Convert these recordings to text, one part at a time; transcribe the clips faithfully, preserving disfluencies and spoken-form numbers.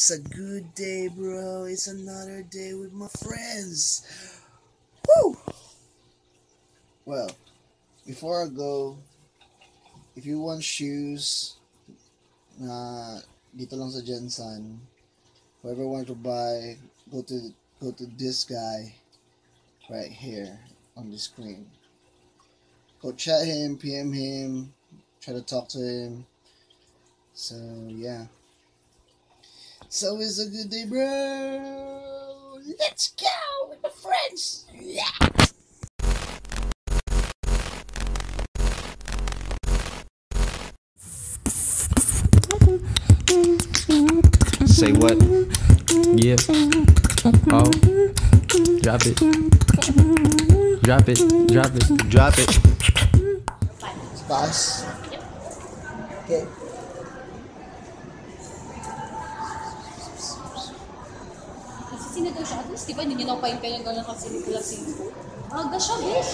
It's a good day, bro. It's another day with my friends. Woo! Well, before I go, if you want shoes na uh, dito lang sa Jensen, whoever wants to buy, go to go to this guy right here on the screen. Go chat him, P M him, try to talk to him. So yeah. So it's a good day, bro. Let's go with my friends. Yeah. Say what? Yeah. Oh. Drop it. Drop it. Drop it. Drop it. Spice. Yep. Okay. Kasi sinigaw siya. At least, di ba, hindi niyo napain kayo gano'n kasi hindi ko lang sinigaw. Aga siya, bish.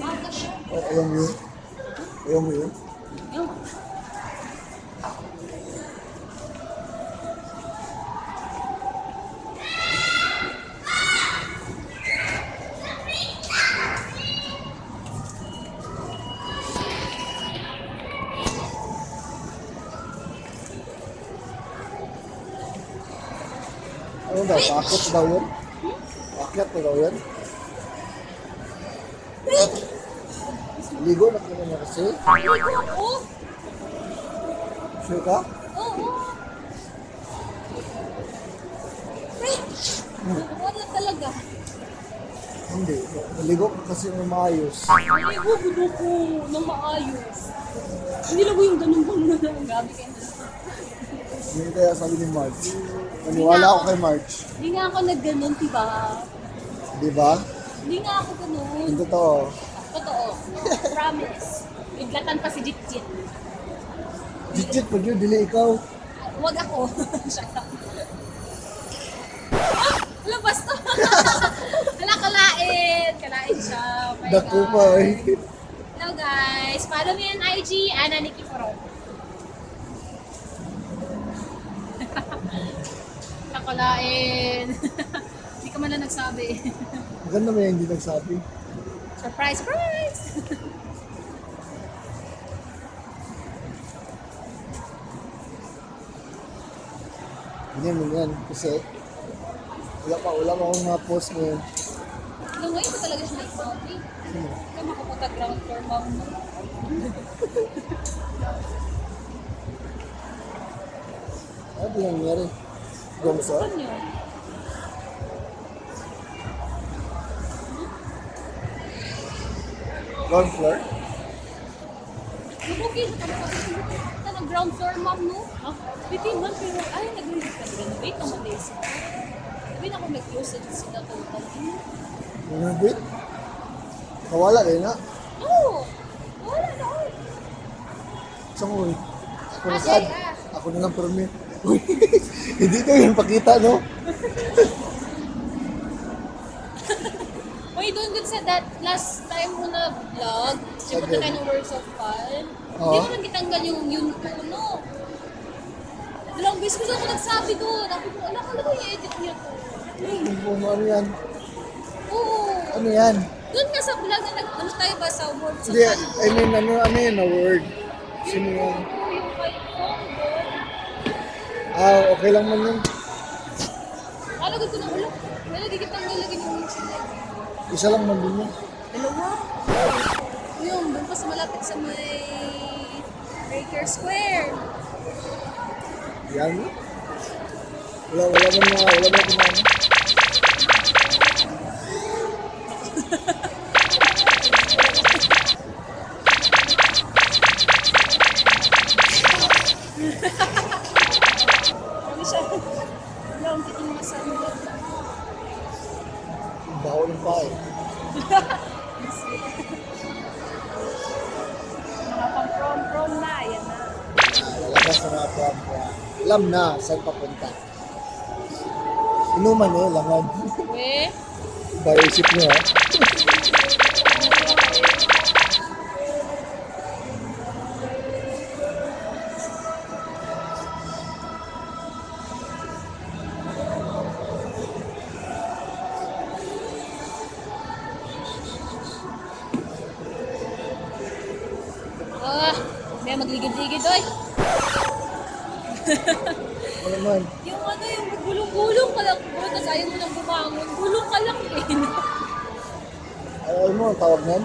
Aga siya. Ayaw mo yun? Ayaw mo yun? Ayaw mo. Ano daw? Pakakot daw yun? Pakakot daw yun? Ligo na kaya niya kasi? Ligo ako! Sure ka? Oo! Rich! Wala talaga! Hindi. Ligo ka kasi ng maayos. Ligo ko ko ng maayos. Hindi lang ko yung ganun bang na lang. Gabi kayo na lang. Hindi kaya sabi ni Marge. Maniwala ako kay Marge. Hindi nga ako nag-ganon, diba? Diba? Hindi nga ako ganon. Hindi totoo. Totoo. Promise. Iglatan pa si Jitjit. Jitjit pag yun, dili ikaw. Huwag ako. Shut up. Ah! Labas to! Hala, kalain! Kalain siya. Dako pa eh. Hello guys. Follow me on I G, Ana Nikiforov. Nakalain. Hindi ka man lang nagsabi. Maganda mo yan, hindi nagsabi. Surprise, surprise! Ganyan mo yan, kasi wala pa, wala pa akong mga post mo yan. Ano ngayon ko talaga siya nagsabi? Hindi ka makapunta ground for mom mo. Ano yung nangyari? Gongso? Ground floor? Okay, ito na ground floor, ma'am, no? Bitin man, pero ay, nag-release ka na renovate ang malis. Sabi na kung nag-close na dito sila total. Renovate? Kawala kayo na? Oo! Kawala na ako! Saan ko? Kung saan? Ako na lang permit. Uy, hindi ito yung pakita, no? Uy, doon good sa that last time mo na vlog, siyempre okay. Na yung words of fun. Hindi mo nang kitanggal yung yun ko, no? Dalawang beses ko saan ko nagsabi doon. Ako po, anak, ano ko i-edit niya to? Ano yan? Oo. Ano yan? Doon nga sa vlog na nag-ano tayo ba sa words of fun? I mean, ano, ano yun na word? Sino yun? Ah, okay lang man yun. Ano gawin ko ng ulo? Nalagigit ang nalagin yung sinay. Isa lang man din yun. Dalawa? Yung, doon pa sa malapit sa may Baker Square. Yan? Wala, wala man na, wala man kumain. Alam na, saan papunta? Inuman eh, langan. Eh? Iba isip niyo ha? dikit-dikit oi. Yung ano yung gulong-gulong ka lang po, tapos ayaw mo lang bumangon, gulong ka lang eh. Ayaw mo, tawag niyan?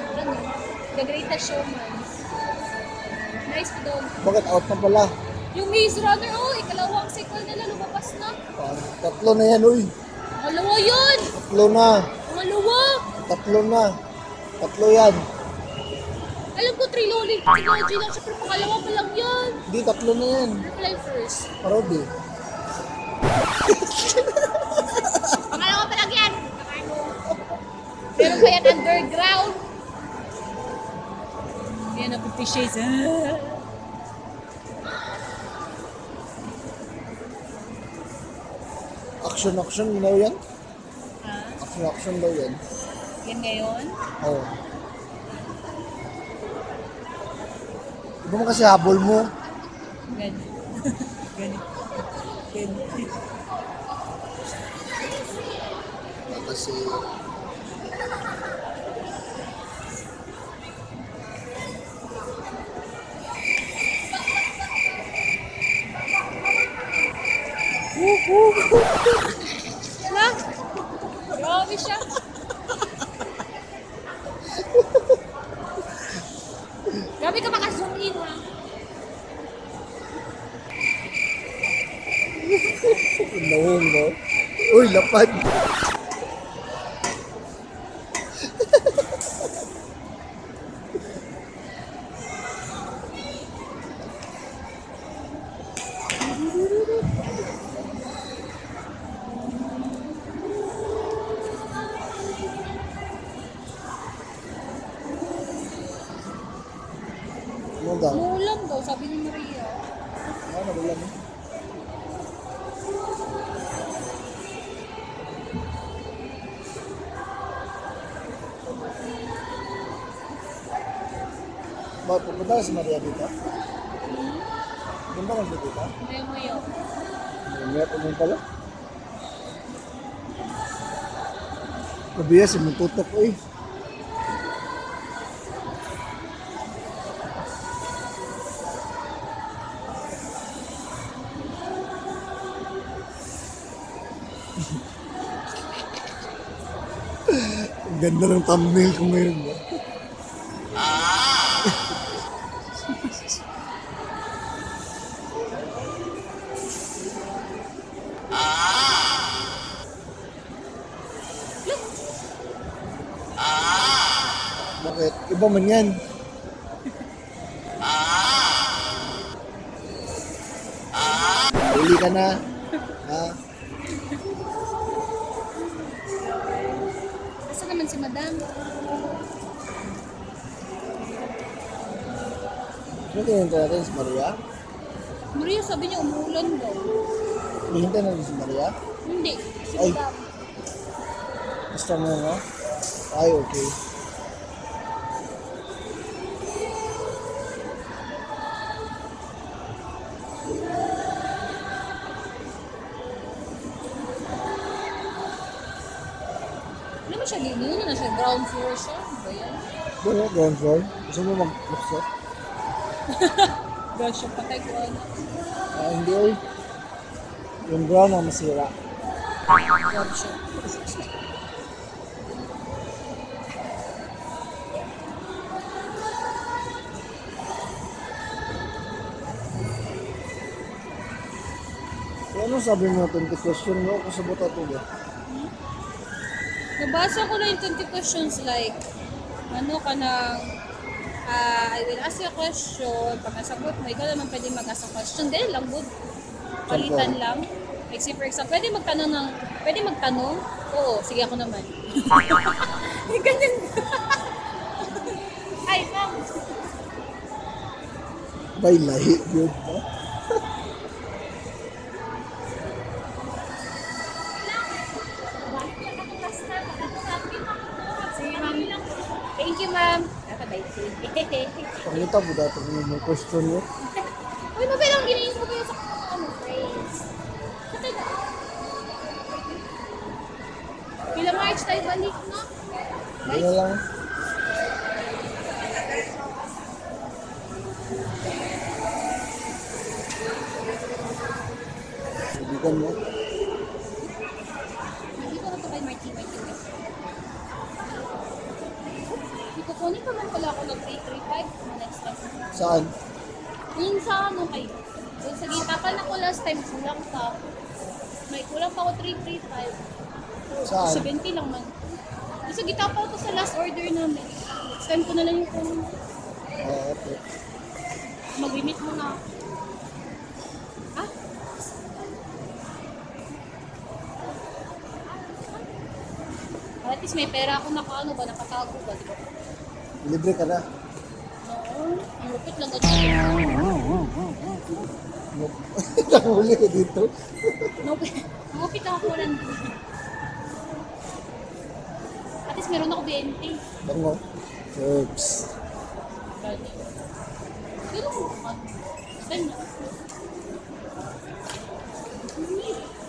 The Greatest Showman. Nice po doon. Bakit out na pala? Yung Maze Runner, oh, ikalawang sequel nila, lumabas na. Tatlo na yan, uy. Malawa yun! Tatlo na. Malawa! Tatlo na. Tatlo yan. Alam ko, trilogy lang siya, pero pangalawa pa lang yan. Hindi, tatlo na yan. Reply first. Parody. Pangalawa pa lang yan. Ano? Meron pa yan underground. Yan na Fifty Shades. Action, action daw yan? Ha? Action, action daw yan. Yan ngayon? Oo. Oh. Iba mo kasi habol mo. Ganyan. Ganyan. Ganyan. Kasi... Wala? Grabe siya. Grabe ka maka-zoom in ha. Nawong mo. Uy, lapad. Ulam daw, sabi ni Maria. Ah, nagulam eh. Pupunta ka si Maria dito? Hmm? Doon ba nandito dito? Ngayon mo yun. Ngayon mo pala? Kabiya, simuntutok ko eh. Ganda ng thumbnail ko ngayon ba? Bakit? Iba man yan. Uli ka na. Ha? Si Madam. Ano tinintay natin si Maria? Maria sabi niya umuulan daw. Tinintay natin si Maria? Hindi, si Ay. Madam. Basta mo nga? Ay, okay. Ano siya gini? Ano siya? Ground floor siya? Ba yan? Ano? Ground floor? Gusto mo mag-upsot? Gosh, yung patay ko ano? Ah, hindi oy. Yung ground ang masira. Ground siya. Ano sabi mo natin? Question mo? Kasabot ato ba? Nabasa ko na yung twenty questions like ano ka nang uh, I will ask you a question pag nasagot mo, ikaw naman pwede mag-ask a question din lang, good palitan lang like say for example, pwede magtanong ng pwede magtanong? Oo, sige ako naman yung ganyan ay ma'am Baila ahí, yo. Thank you, ma'am. Pangita po dati mo yung question niyo. Uy, mabilang ginayin ko kayo sa ano, friends. Kataga. Pila March tayo balik, no? Bila lang. Ibigan mo. Nandito na ito kay Martin, Martin. Kukunin pa man pala ako ng three three five next time. Saan? Yung sa ano kayo. Yung sa gitapan ako last time, kulang pa. May kulang pa ako three three five. Saan? seventy lang man. Yung sa gitapan ako sa last order namin. Next time ko na lang yung kulang. Oo, okay. Mag-limit mo na ako. Ha? At least may pera ako nakaano ba, nakatago ba, di ba? Libre ka na? Oo, ang lupit lang ako. Nakahuli ka dito? Lupit ako ko lang dito. At least meron ako twenty. Bango. Oops.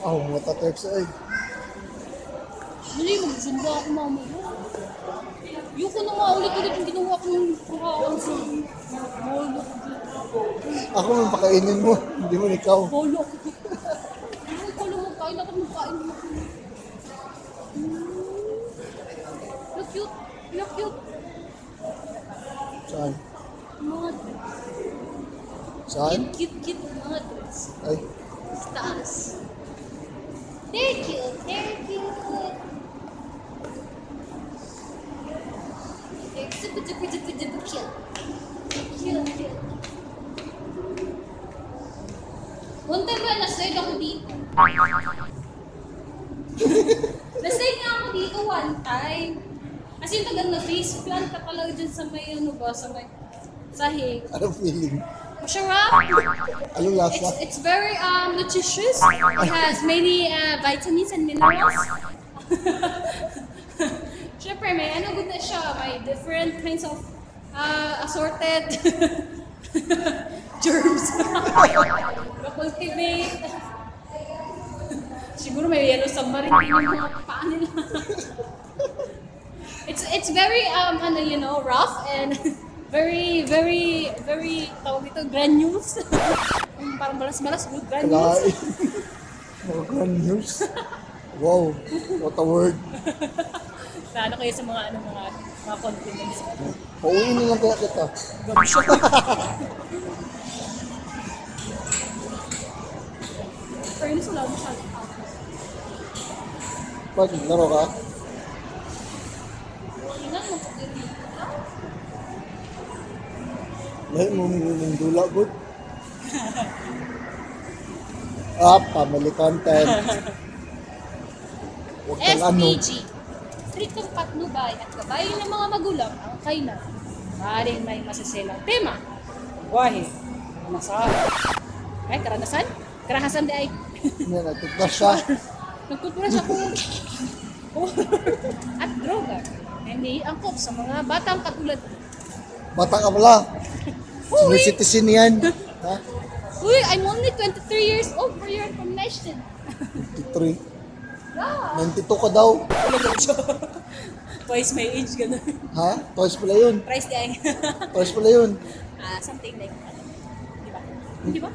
Oh, mata terps ay. Mali, mag-sumba ako mamaya. Yung ko na nga ulit-ulit yung ginawa kong kuhaan sa mall. Ako nang pakainin mo, hindi mo ikaw. Bolo ako dito. Ay, kala mo kain ako, magkain mo. Look cute, look cute. Saan? Mga dress. Saan? Cute, cute, mga dress. Ay. Sa taas. They're cute, they're cute. Super, super, super, super cute. Cute, cute. One time ba, nasayad ako dito. Nasayad nga ako dito one time. Kasi yung tagal na face plant ka pala dyan sa may ano ba, sa may sahig. Ano feeling? Masarap. Ano lasa? It's, it's very um, nutritious. It has many uh, vitamins and minerals. Siyempre, may ano good na siya, may different kinds of uh, assorted germs. Cultivate. Siguro may yellow submarine yung mga paa nila. It's it's very um ano you know rough and very very very tawag ito granules. Parang balas-balas good granules. Mga granules. Wow, what a word. Lalo kayo sa mga ano mga mga continents. Pauwi na lang kaya kita. Gabshot. Fairness, wala mo siya. Bakit? Laro ka? Inan mo kung gano'n ka? Lahat mo mong dula, good? Ah, family content. S P G. Ritong patnubay at gabay ng mga magulang ang kainan. Maring may masaselang tema. Buwahe, karanasan. Ay, karanasan? Karanasan di ay. Yan, nagtutura siya. Nagtutura siya po. At droga. Hindi angkop sa mga batang katulad. Batang abla. Sinisitisin yan. Ha? Uy, I'm only twenty-three years old for your information. twenty-three? ninety-two ka daw. Twice my age, gano'n. Ha? Twice pala yun. Price di ay. Twice pala yun. Ah, uh, something like that. Di ba? Di ba?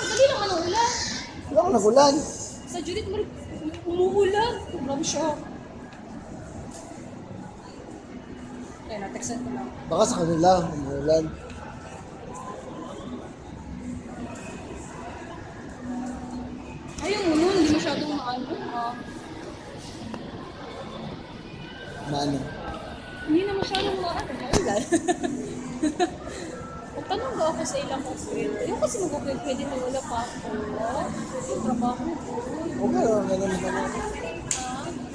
Madali lang anong ulan. Wala akong nagulan. Sa Judith, umuulan. Sobrang shock. Kaya na-texan ko lang. Baka sa kanila, umuulan. Ayun mo nun, hindi masyadong maano. Uh, maano? Hindi na masyadong maano. Magtanong ba ako sa ilang hospital? Yung kasi mag-upload, pwede na wala pa ako. Yung trabaho ko. Huwag na lang naman naman.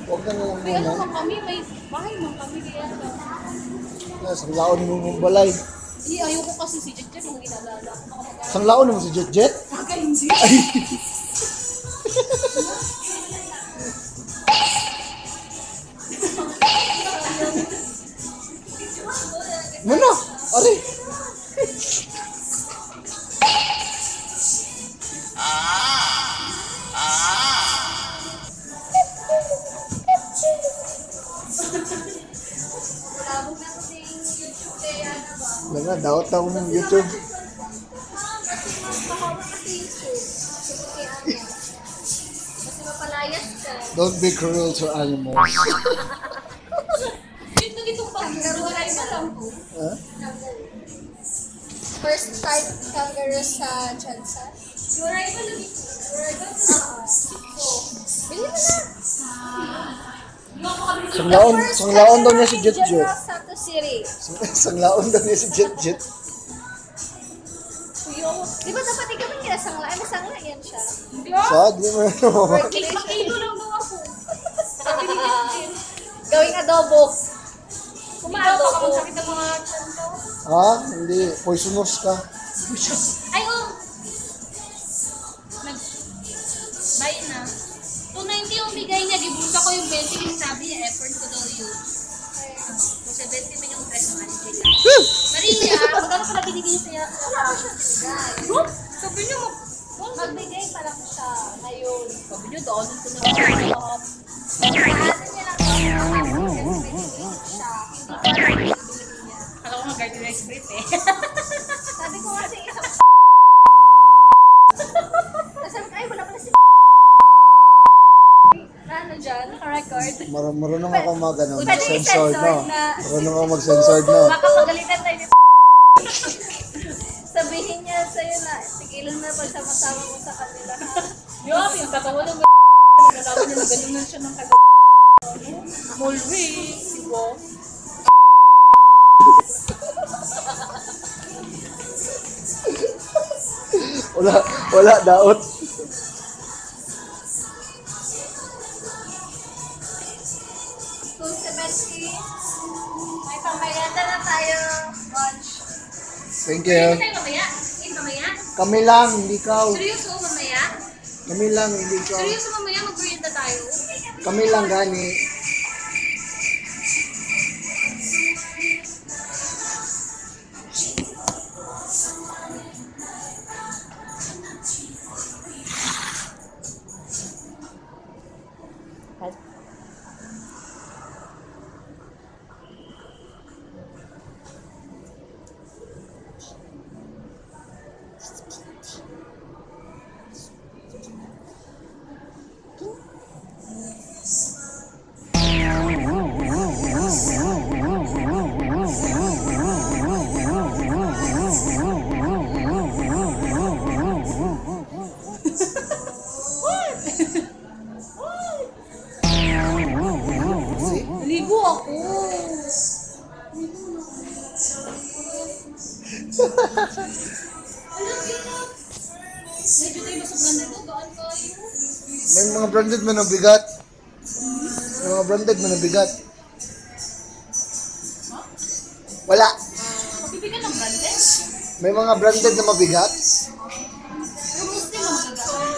Huwag na lang naman. May ano kami, may bahay man kami. Kaya sa laon mo mong balay. Iya, ayoko kasi si Jet Jet yung ginagala. Sang laon naman si Jet Jet? Kaka-injit. Mano? Ari? Wala, daot na akong YouTube. Don't be cruel to animals. First time kangaroo sa Jansa. Your rival na dito. Your rival na ako. Bili mo na! Sanglaon, sanglaon daw niya si Jet Jet. Sanglaon daw niya si Jet Jet. Di ba dapat ikaw man kaya sangla? Ay, masangla yan siya. Sad, di ba? Makikilo lang daw ako. Gawing adobo. Kumain pa kung sakit ang mga chan daw. Ha? Hindi. Poisonous ka. Ay, oh. Bye na. two ninety yung bigay niya, dibusa ko yung twenty, yung sabi niya, effort ko daw yun. Kung sa twenty man yung presyo, man nila. Maria, magkano pala binigay sa'yo? Guys, sabi niyo, magbigay pala ko siya ngayon. Sabi niyo, doon, ito na lang ako. Pagkakanan niya lang ako. Binigay siya. Hindi pa niya. Kala ko mag-garden rice bread eh. Sabi ko kasi isang sabi ko, ay, wala pala si ano dyan? Naka-record? Mar marunong ako mag-ano, mag-sensor na. na. Marunong ako mag-sensor na. Baka magalitan tayo ni sabihin niya sa'yo na, tigilan na pagsama-sama mo sa kanila ha. Yup, yung katawa ng nagalawa niya na ganunan siya ng kagawa. Mulwi, sigo. Wala, wala daot. May pamayanda na tayo, lunch. Thank you. Hindi tayo mamaya? Hindi mamaya? Kami lang, hindi ikaw. Seryoso, mamaya? Kami lang, hindi ikaw. Seryoso, mamaya mag-brienda tayo? Kami lang, gani. May mga branded man ang bigat. May mga branded man ang bigat. Wala. Mabibigat ng branded? May mga branded na mabigat. Pero musti magagaan.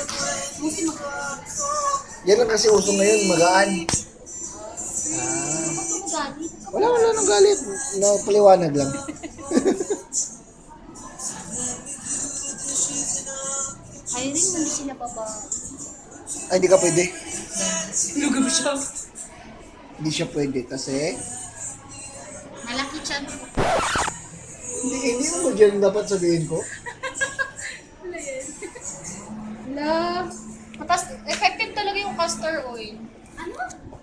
Musti magagaan. Yan lang kasi uso ngayon, magaan. Ah. Wala, wala nang galit. Napaliwanag lang. Hiring man sila pa ba? Ay, hindi ka pwede. Lugaw siya. Hindi siya pwede kasi... malaki siya. Hindi, hindi mo dyan dapat sabihin ko. Wala yan. Wala. Matas, effective talaga yung castor oil. Ano?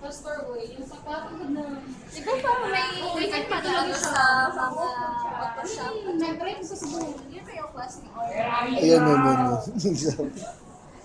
Castor oil. Yung pagpapagod na... Siguro parang may... may pagpapagod sa... nag-try mo sa sabunin. Yun kayo class ni oil. Ayan, yun, yun, yun.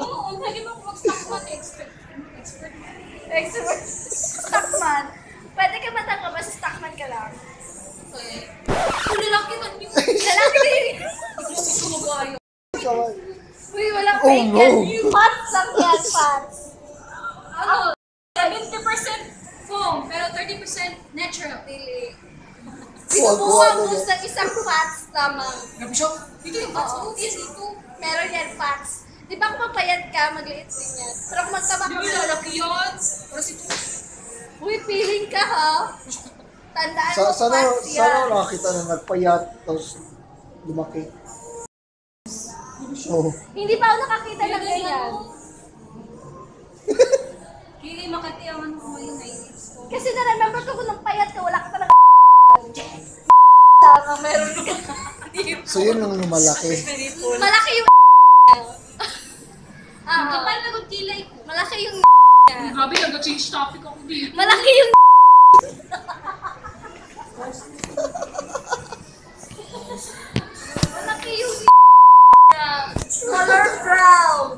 mo. Hindi mo. Expert. Expert. Stockman. Pwede ka matangka, basta stockman ka lang. Okay. Lalaki man yun. Lalaki na yun. Gusto mo gayo. Uy, walang fake yan. Pats lang yan, pats. Ano? seventy percent foam, pero thirty percent natural. Pili. Binubuha mo sa isang fats lamang. Gabishok? Dito yung fats mo? Yes, dito. Meron yan, fats. Di ba kung mapayat ka, magliit din yan. Pero kung magtabak ka... Di ba lalaki yun? Pero si Tuto. Uy, feeling ka ha? Tandaan mo, fats yan. Sana nakakita na nagpayat, tapos lumaki. Hindi pa ako nakakita ng ganyan. Hindi makatiyawan ko yung nineties ko. Kasi na-remember ko kung nagpayat ka, wala ka talaga. Yes! Tama, meron ka. So yun lang yung malaki. Malaki yung ah, kapal na kong kilay ko. Malaki yung Habi, nag-change topic ako dito. Malaki yung Malaki yung color brown.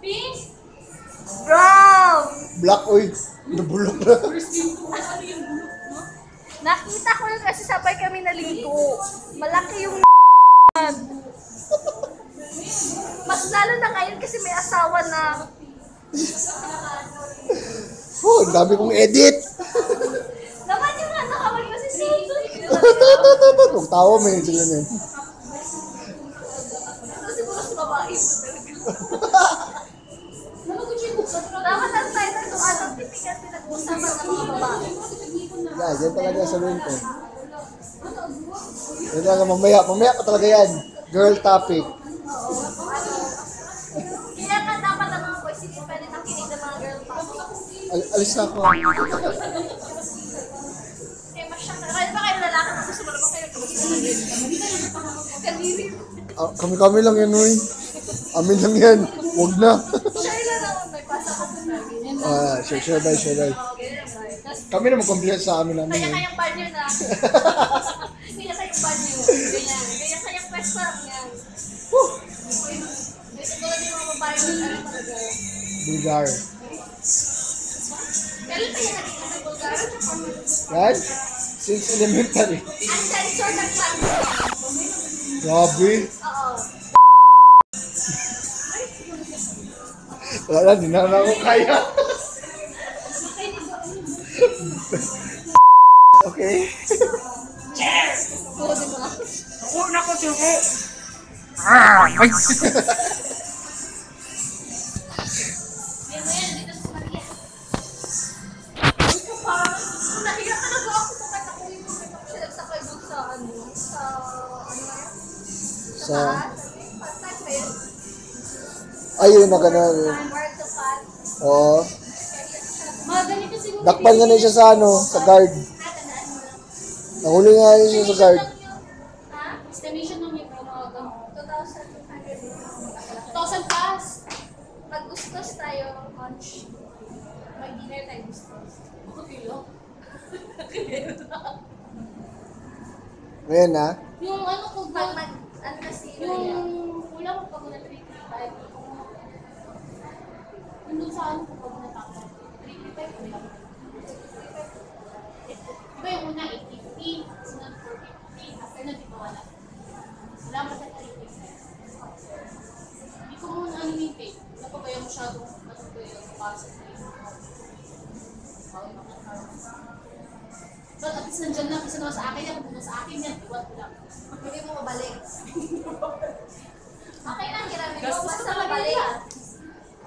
Pink? Brown! Black oil. Nabulok na. First thing ko, ano yung bulok? Nakita ko yun kasi sabay kami naligo. Malaki yung n***an. Mas lalo na ngayon kasi may asawa na. Oh, ang dami kong edit. Dapat yung ano ka, wag kasi si... Huwag tao, may hindi lang yun. Ito siguro sa babae mo talaga. Dapat ang title kung anong tipigan pinag-usapan ng mga babae. Yeah, yan talaga sa room ko. Yan talaga, mamaya, mamaya pa talaga yan. Girl topic. Kaya ka dapat ang mga boys, hindi pwede nakinig ng mga girl topic. Al alis na ako. Eh, masyang na. Kaya ba kayo lalaki na gusto mo naman kayo? Kami-kami lang yan, uy. Amin lang yan. Huwag na. Share na lang. May pasa ko po namin. Ah, share, share, bye, share, bye. Kami na mag-complete sa amin namin. Kaya-kayang banyo na. Kaya-kayang banyo. Ganyan. Kaya-kayang pwesta. Ganyan. Woo! Kasi ko lang yung mga babae na talaga talaga. Bulgar. Kailan kaya naging ano Bulgar? Right? Since elementary. Ang sensor ng banyo. Grabe. Oo. Wala, di na na ako kaya. Okay. Cheers! Nakuna ko siya ko! Ah! Ay! Sa... Ayun, maganda. Oo. Dakpan nga na siya sa ano, sa guard. Nahuli nga na siya sa guard. Estimation ng yung two thousand pass. Pag gustos tayo, lunch. Mag-dinner tayo gustos. Ako kilo. Nakilero na. Ngayon na? Yung ano ko ba? Ano kasi yung wala ko pag na three thirty-five. Nandun sa ano ko pag natapos. three thirty-five ko lang. Diba yung una eight fifty, sunod four fifty, after na di ba wala? Wala pa sa three fifty. Di ko muna ano yung pay. Napabaya masyadong matutuyo para sa three fifty. Bawin makakaroon. But at least nandyan na kasi naman sa akin yan. Kung sa akin yan, iwan ko lang. Hindi mo mabalik. Okay lang, hirami mo. Basta mabalik.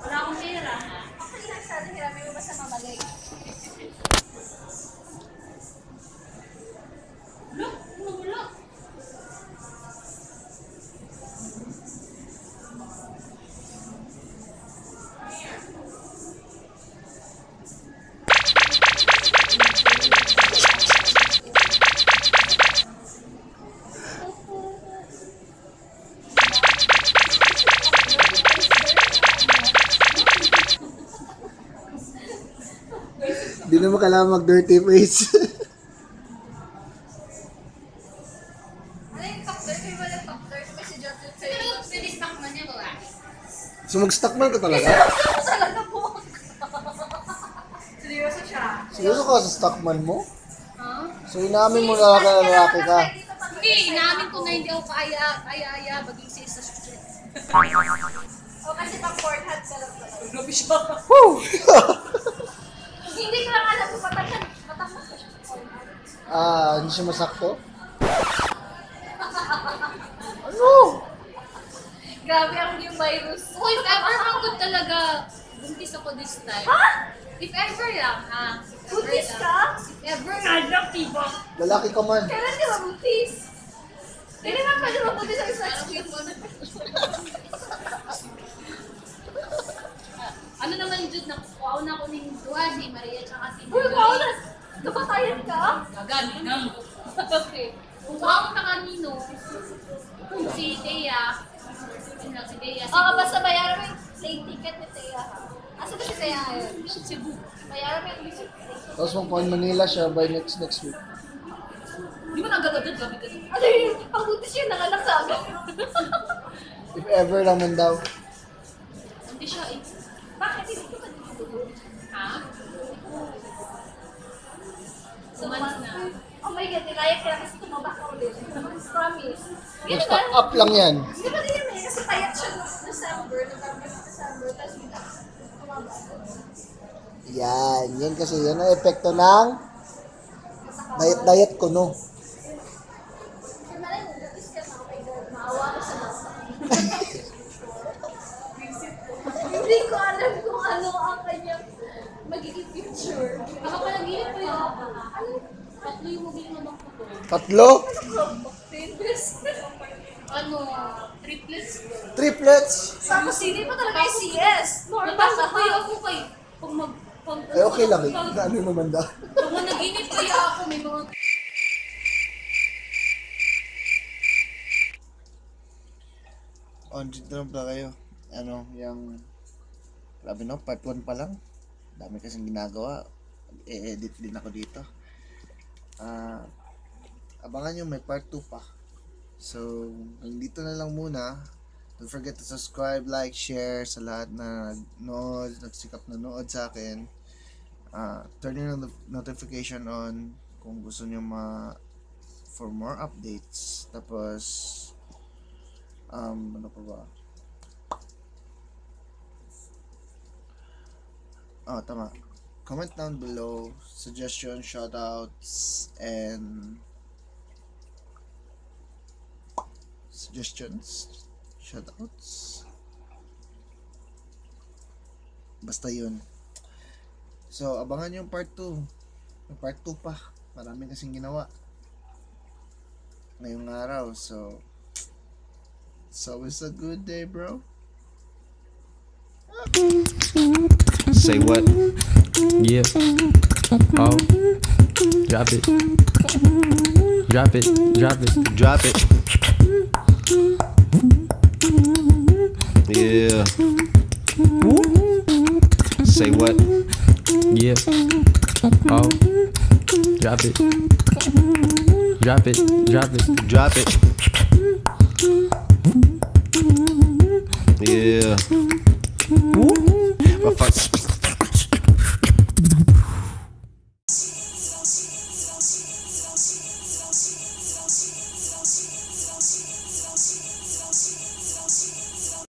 Wala akong pera. Okay lang sana, hirami mo. Basta mabalik. Look! Look! Look! Hindi naman kailangan mag-dirty face. Ano yung factor? Kaya walang factor? Kasi Jocelyn sa'yo. Pero pinistockman niya ko ah. So mag-stockman ka talaga? Talaga po. Siguro ka sa stockman mo? Huh? So inamin mo na ka lalaki ka? Hindi, inamin ko na hindi ako kaaya-aya maging si isa student. O kasi pang porn hat ka lang pala. Grabe siya. Hindi ko lang alam kung matapos ka siya. Ah, hindi siya masakto? Ano? Grabe ang new virus. Uy, nakakagod talaga. Buntis ako this time. Ha? If ever lang, ha? Buntis ka? If ever lang. Lalaki ka man. Kailan ka mabuntis? Kailan ka pwede mabuntis ang isang skin mo? Ano naman yun, nakukuaw na ako ni Duan, ni Maria, tsaka si Duan. Uy, kuaw na! Kapatayan ka? Gagan, gagan. Okay. Kuaw na kanino. Si Thea. Si Thea. Oo, basta bayaran mo yung plane ticket ni Thea. Asa ba si Thea ngayon? Cebu. Bayaran mo yung music. Tapos magpuan Manila siya by next next week. Hindi mo nagagagad, gabi ka. Ano yun? Pag-utis yun, nanganak sa akin. If ever naman daw. Hindi siya eh. Bakit? Hindi ko ka dito? Ha? Sumanas na. Oh my God, nilayak kaya kasi tumaba ka ulit. Promise. Stock up lang yan. Hindi ba din yun eh? Kasi payat siya noong December. November, December. Tapos hindi ka tumaba. Yan. Yan kasi yan ang epekto ng diet-diet ko, no? Hindi ko alam kung ano ang kanyang magiging future. Baka palaginip ko yun. Ano? Tatlo yung magiging naman ko. Tatlo? Ano? Triplets? Triplets? Sa kusini pa talaga yung C S. Napasok ko yung ako kayo. Pag mag... Eh okay lang eh. Ano yung mamanda? Pag managinip ko yung ako, may mga... O, dito na pala kayo. Ano, yung... Grabe no, part one pa lang. Dami kasing ginagawa. I-edit din ako dito. Uh, abangan nyo, may part two pa. So, dito na lang muna. Don't forget to subscribe, like, share sa lahat na nag-nood, nagsikap na nood sa akin. Uh, turn your notification on kung gusto nyo ma... for more updates. Tapos... Um, ano pa ba? Oh, tama. Comment down below, suggestions, shoutouts, and suggestions, shoutouts. Basta yun. So, abangan yung part two. Yung part two pa. Marami kasing ginawa ngayong araw. So, it's always a good day, bro. Say what? Yeah. Oh. Drop it. Drop it. Drop it. Drop it. Yeah. Say what? Yeah. Oh. Drop it. Drop it. Drop it. Drop it. Yeah. My fuck's